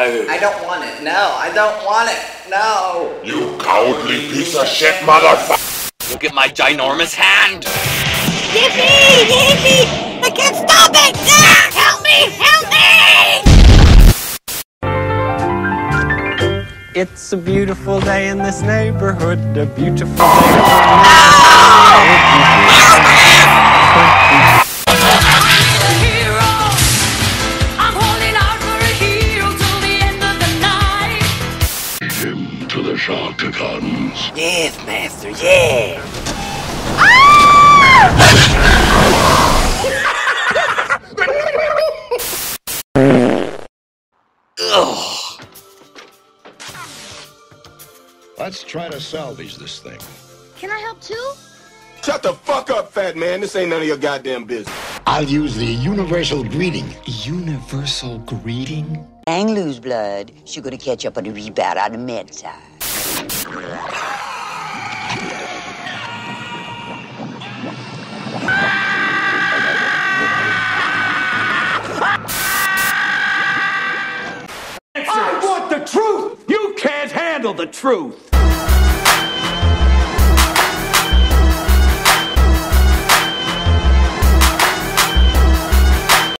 I don't want it. No, I don't want it. No. You cowardly piece of shit, motherfucker! Look at my ginormous hand. Yippee! Yippee! I can't stop it! Ah, help me! Help me! It's a beautiful day in this neighborhood. A beautiful day. No! Guns. Yes, master, yes! Ah! Let's try to salvage this thing. Can I help too? Shut the fuck up, fat man. This ain't none of your goddamn business. I'll use the universal greeting. Universal greeting? Ang lose blood. She's gonna catch up on the rebound on the med side. I want the truth! You can't handle the truth!